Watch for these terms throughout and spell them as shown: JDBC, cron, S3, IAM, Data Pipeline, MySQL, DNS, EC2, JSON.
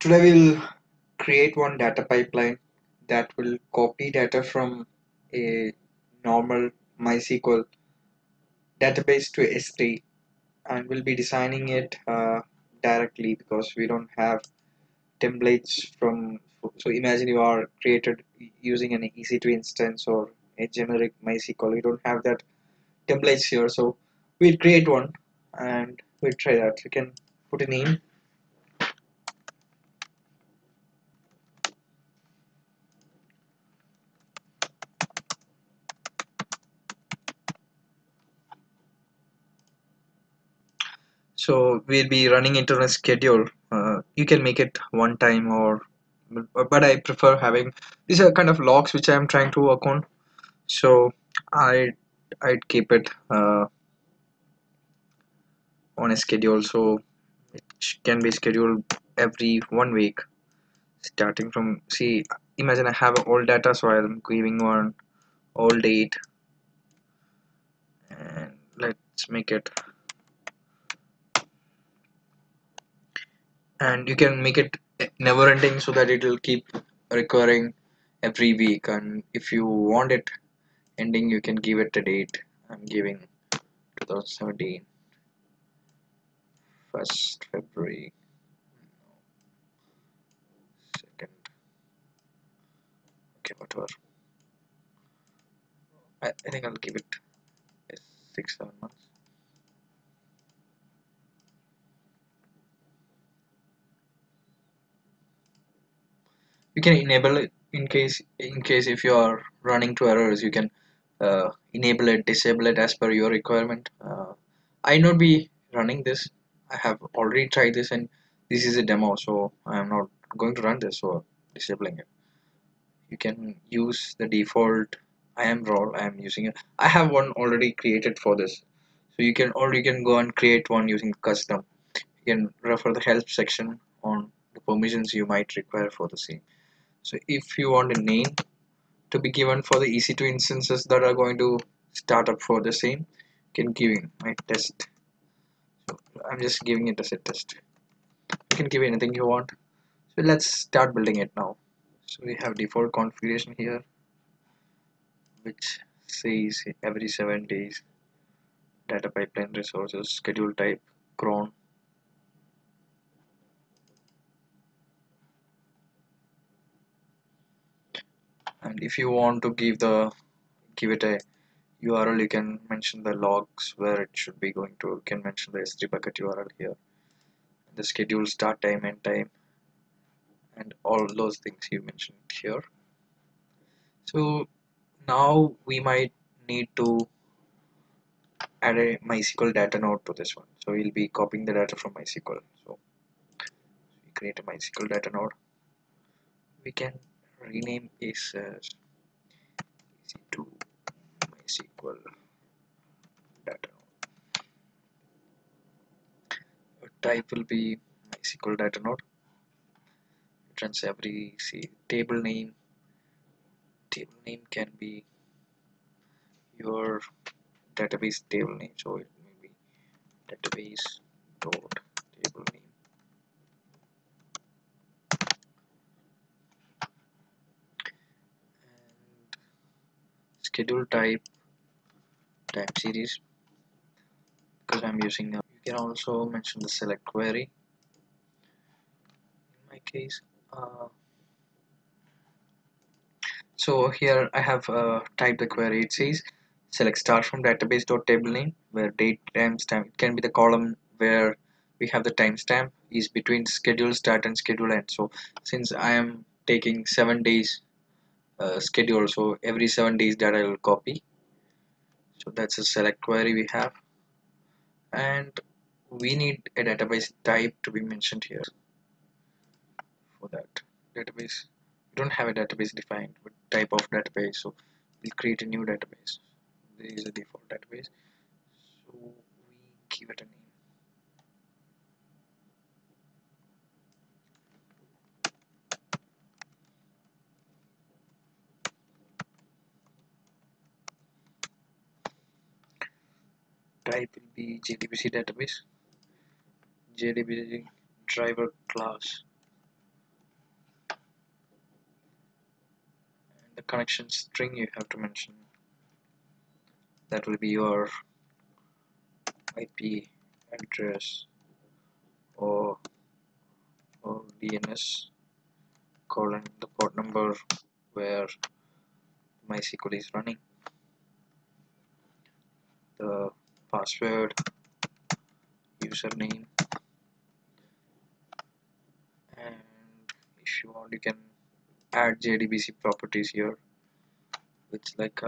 Today we'll create one data pipeline that will copy data from a normal MySQL database to S3, and we'll be designing it directly because we don't have templates from. So imagine you are created using an EC2 instance or a generic MySQL. We don't have that templates here, so we'll create one and we'll try that. We can put a name. So we'll be running it on a schedule. You can make it one time, or but I prefer having these are kind of logs which I am trying to work on. So I'd keep it on a schedule, so it can be scheduled every 1 week, starting from imagine I have all data, so I'm giving one all date, and let's make it. And you can make it never ending so that it will keep recurring every week. And if you want it ending, you can give it a date. I'm giving 2017 1st February, 2nd, okay, whatever. I think I'll give it 6-7 months. You can enable it in case if you are running to errors, you can enable it, disable it as per your requirement. I not be running this. I have already tried this, and this is a demo, so I am not going to run this. So disabling it. You can use the default IAM role. I am using it. I have one already created for this, so you can go and create one using custom. You can refer the help section on the permissions you might require for the same. So if you want a name to be given for the EC2 instances that are going to start up for the same, you can give in my test. So I'm just giving it as a test. You can give anything you want. So let's start building it now. So we have default configuration here, which says every 7 days, data pipeline resources, schedule type, cron. And if you want to give it a URL, you can mention the logs where it should be going to. You can mention the S3 bucket URL here, the schedule start time, end time, and all those things you mentioned here. So now we might need to add a MySQL data node to this one. So we'll be copying the data from MySQL. So we create a MySQL data node. We can rename is EC2 MySQL data node. Type will be MySQL data node. It runs every table name. Table name can be your database table name, so it may be database dot table name. Schedule type time series, because I'm using a, you can also mention the select query. In my case, so here I have typed the query. It says select start from database dot table name, where date timestamp, it can be the column where we have the timestamp is between schedule start and schedule end. So since I am taking 7 days schedule, so every 7 days data I will copy. So that's a select query we have, and we need a database type to be mentioned here. For that database, we don't have a database defined, but type of database, so we'll create a new database. This is a default database, so we give it a name. Type will be JDBC database, JDBC driver class, connection string you have to mention. That will be your IP address or DNS colon the port number where MySQL is running, the password, username, and if you want you can add JDBC properties here, which like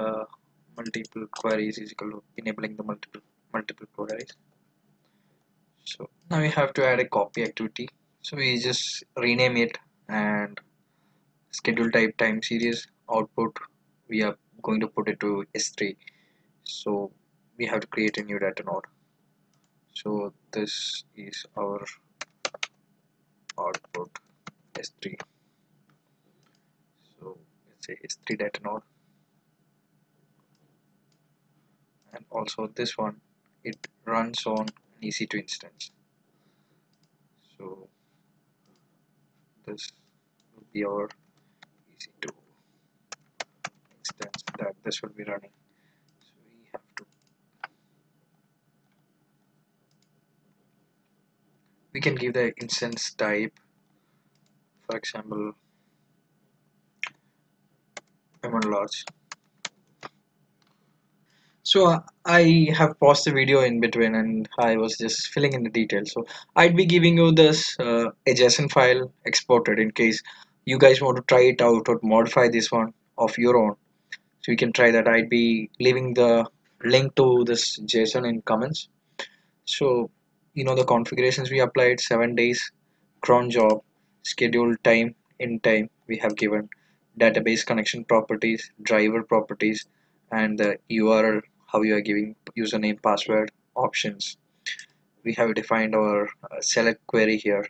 multiple queries is equal to enabling the multiple queries. So now we have to add a copy activity, so we just rename it and schedule type time series output we are going to put it to S3. So we have to create a new data node. So this is our output S3. So let's say S3 data node, and also this one it runs on an EC2 instance. So this will be our EC2 instance that this will be running. So we have to, we can give the instance type, for example M1 large. So I have paused the video in between and I was just filling in the details. So I'd be giving you this a JSON file exported in case you guys want to try it out or modify this one of your own. So you can try that. I'd be leaving the link to this JSON in comments. So you know the configurations we applied: 7 days, cron job, schedule time in time we have given, database connection properties, driver properties, and the URL, how you are giving username, password, options. We have defined our select query here,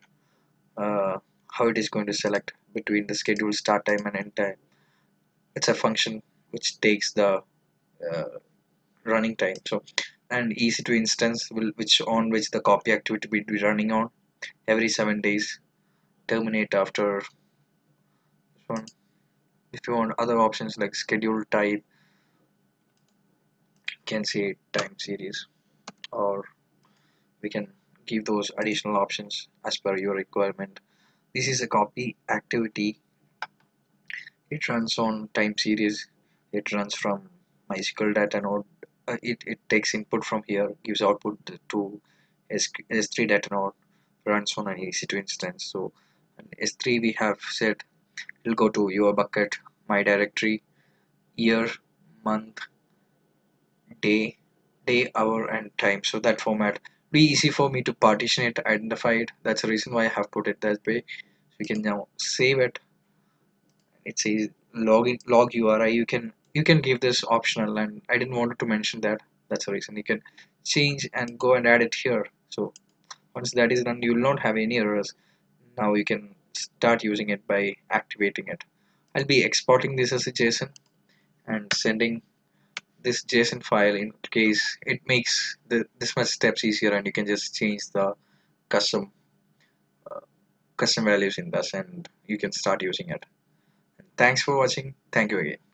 how it is going to select between the scheduled start time and end time. It's a function which takes the running time. So, and EC2 instance on which the copy activity will be running on every 7 days. Terminate after this one. If you want other options like schedule type, can say time series, or we can give those additional options as per your requirement. This is a copy activity. It runs on time series. It runs from MySQL data node. It takes input from here, gives output to S3 data node, runs on an EC2 instance. So in S3 we have said it'll go to your bucket, my directory, year, month, day, hour, and time. So that format be easy for me to partition it, identify it. That's the reason why I have put it that way. So you can now save it. It says log URI. You can give this optional, and I didn't want to mention that. That's the reason. You can change and go and add it here. So once that is done, you will not have any errors. Now you can start using it by activating it. I'll be exporting this as a JSON and sending this JSON file in case it makes this much steps easier, and you can just change the custom values in this and you can start using it. And thanks for watching. Thank you again.